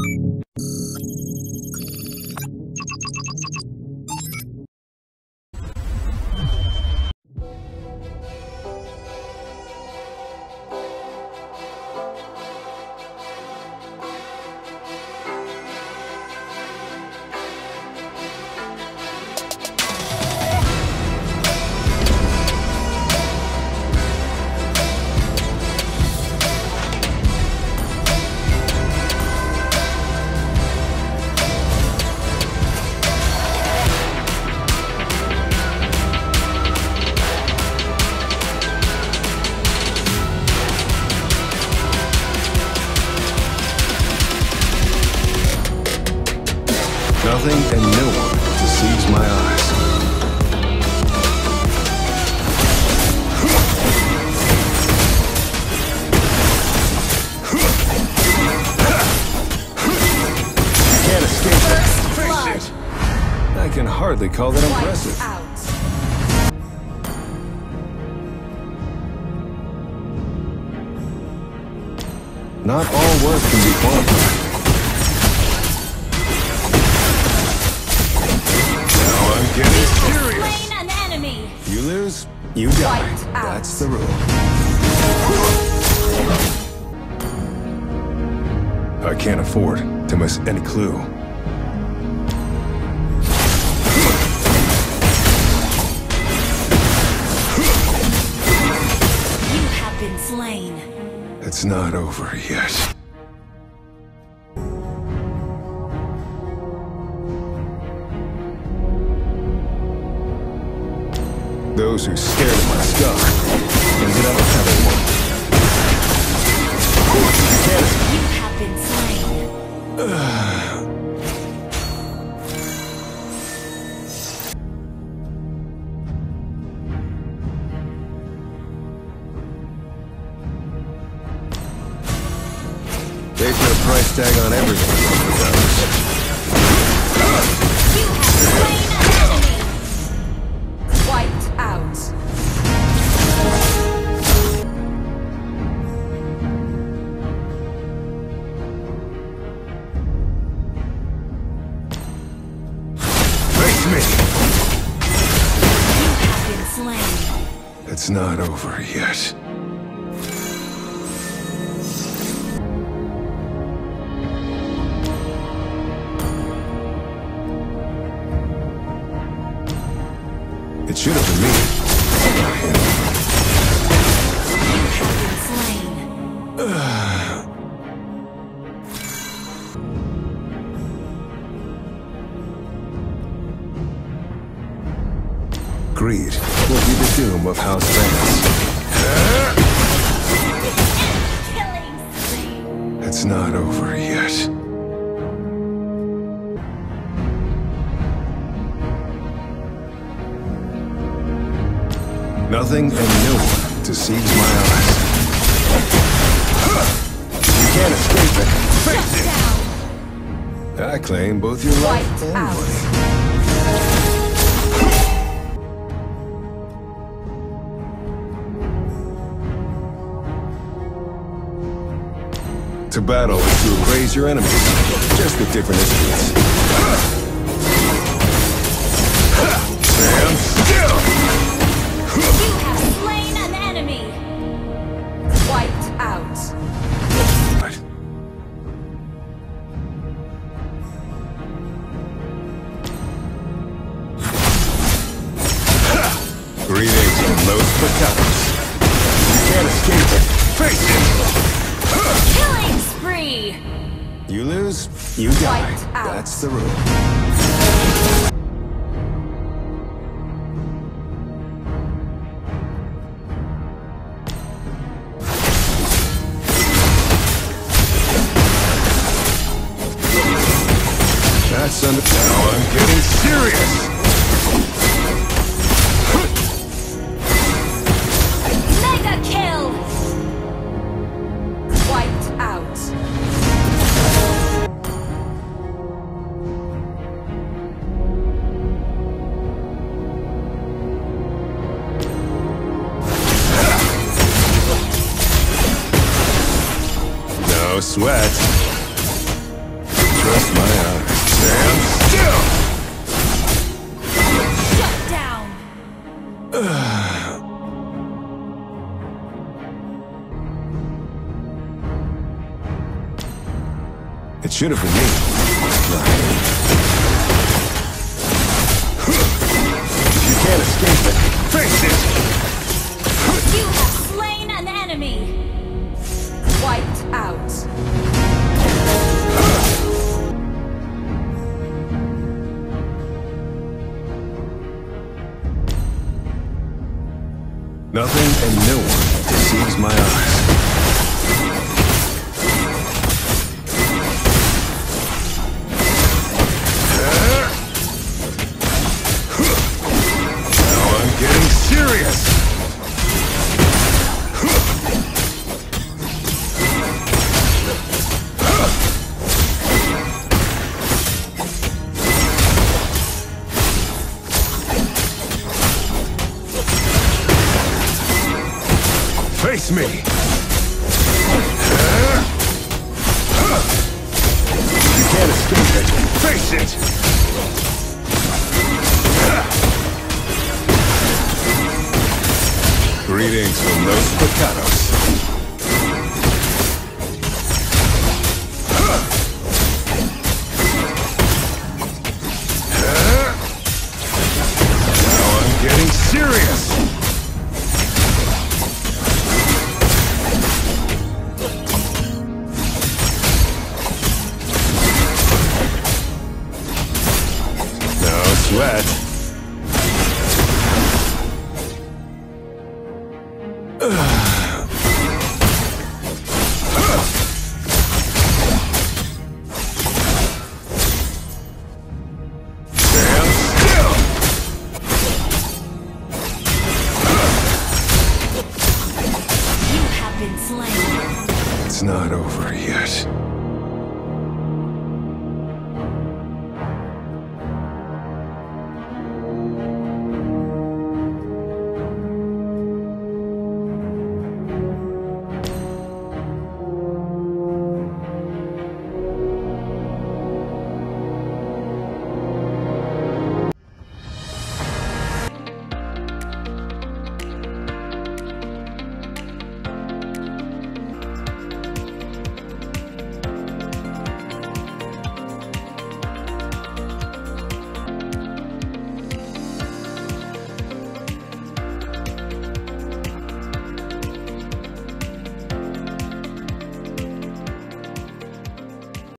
Nothing and no one deceives my eyes. I can't escape that. I can hardly call that impressive. Not all work can be quantified. Get serious. An enemy. You lose, you die. That's the rule. I can't afford to miss any clue. You have been slain. It's not over yet. Those who stared at my stuff ended up having one. You have been slain. They put a price tag on everything. You have slain. It's not over yet. It should have been me. Not him. You have been slain. Greed will be the doom of House Vance. It's not over yet. Nothing and no one deceives my eyes. You can't escape it. Face it. I claim both your life and money. To battle is to erase your enemies, just with different instruments. Stand still! You have slain an enemy! Wiped out. Right. Greetings on Los Picados. You can't escape it. Face it! Killing spree! You lose, you die. That's the rule. That's under... Now I'm getting serious! Sweat. It should have been me. You can't escape it. Face it! You have slain an enemy! Wiped out. Nothing and no one deceives my eyes. Face me! You can't escape it! Face it! Greetings from Los Picados. Now I'm getting serious! Sweat. Stand still. You have been slain. It's not over yet.